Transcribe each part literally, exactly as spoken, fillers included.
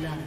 blood.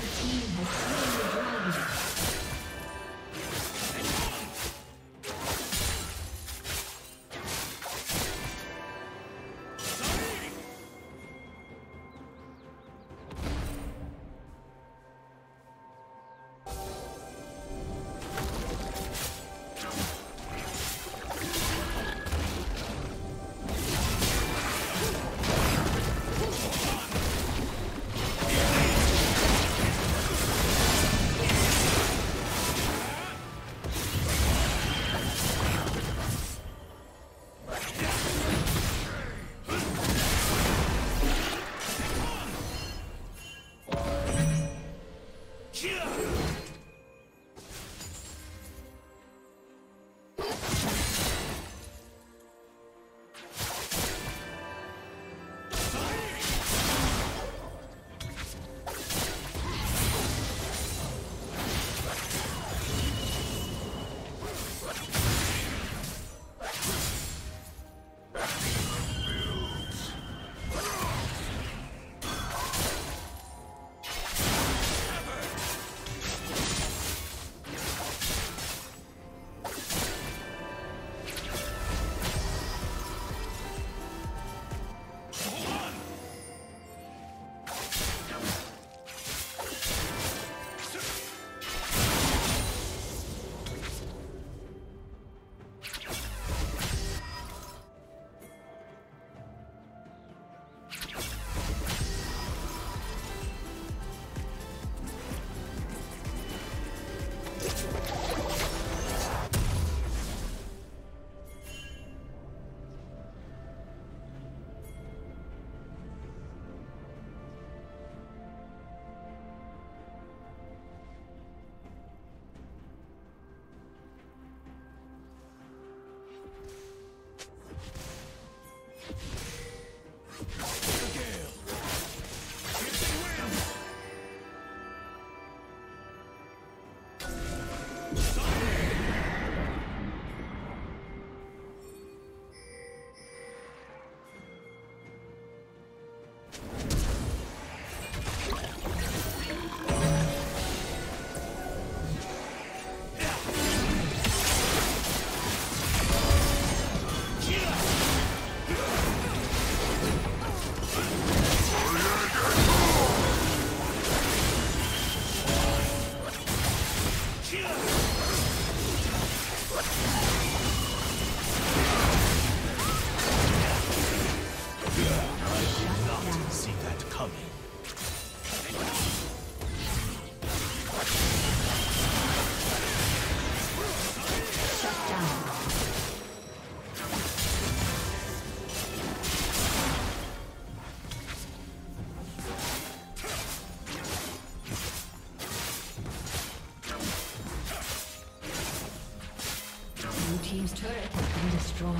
Red team has slain the dragon. Destroyed.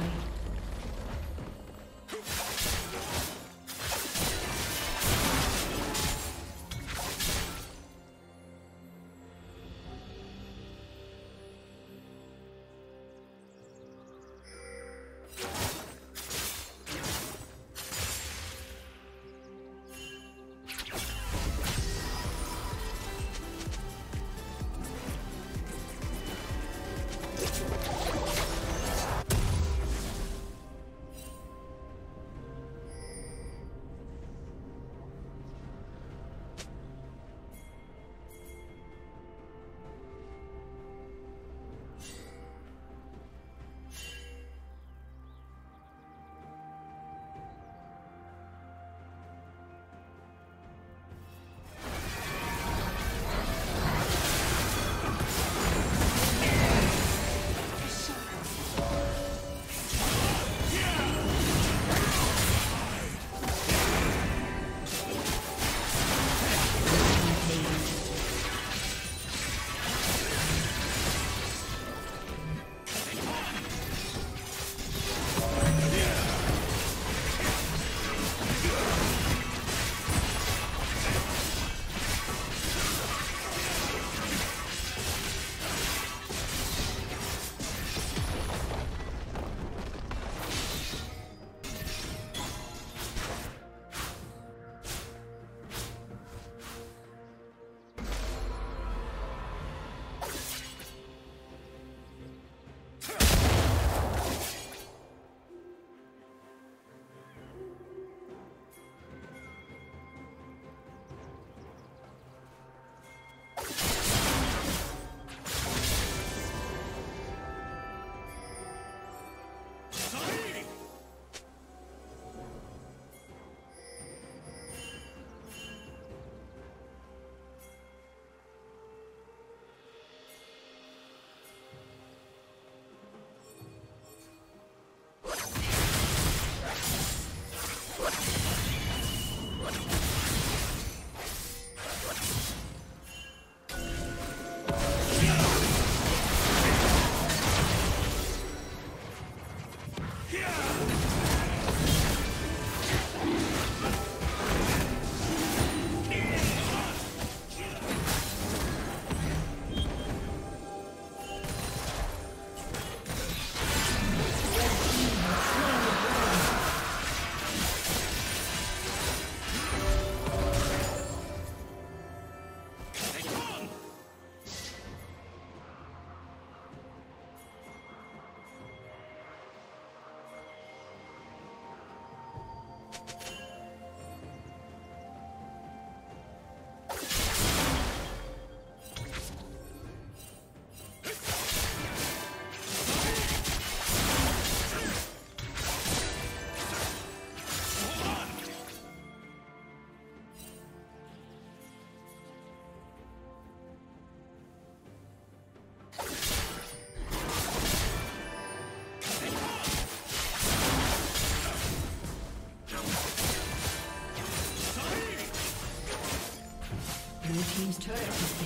Blue team's turret has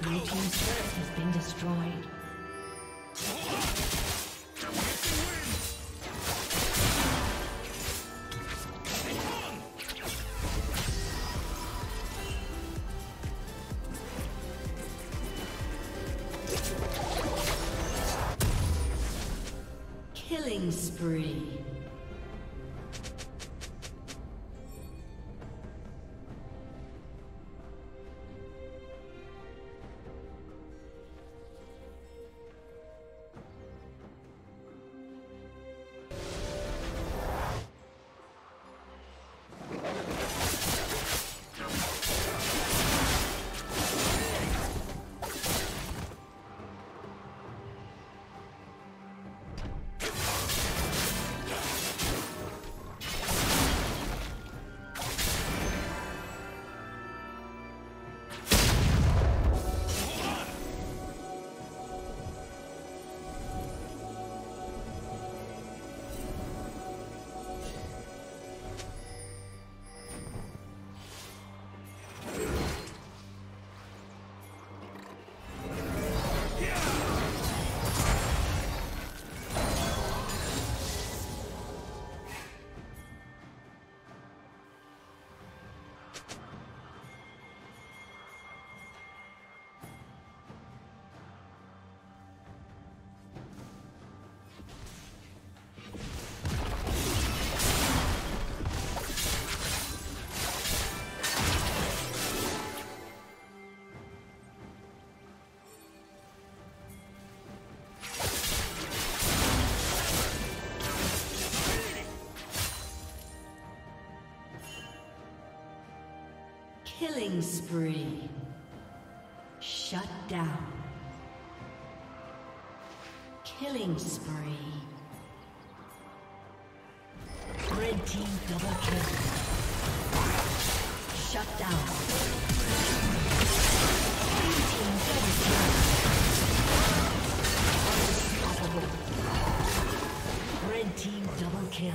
Blue team's turret has been destroyed. Killing spree. Killing spree. Shut down. Killing spree. Red team double kill. Shut down. Green team double kill. Unstoppable. Red team double kill.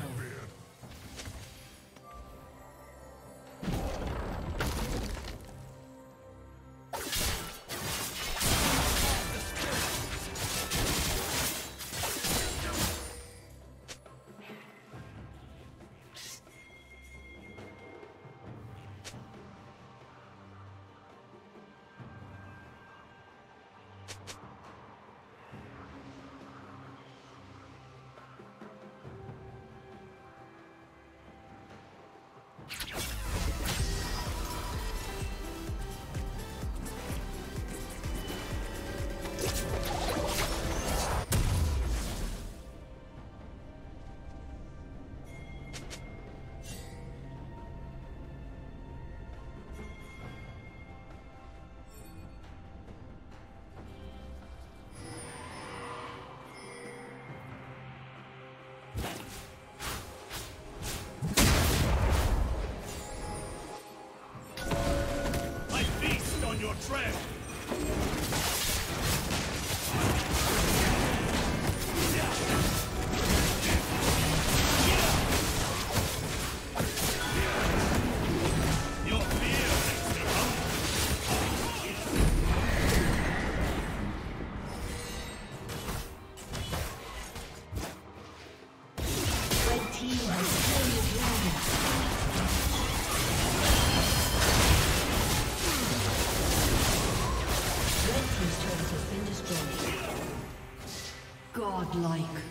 Trash! Like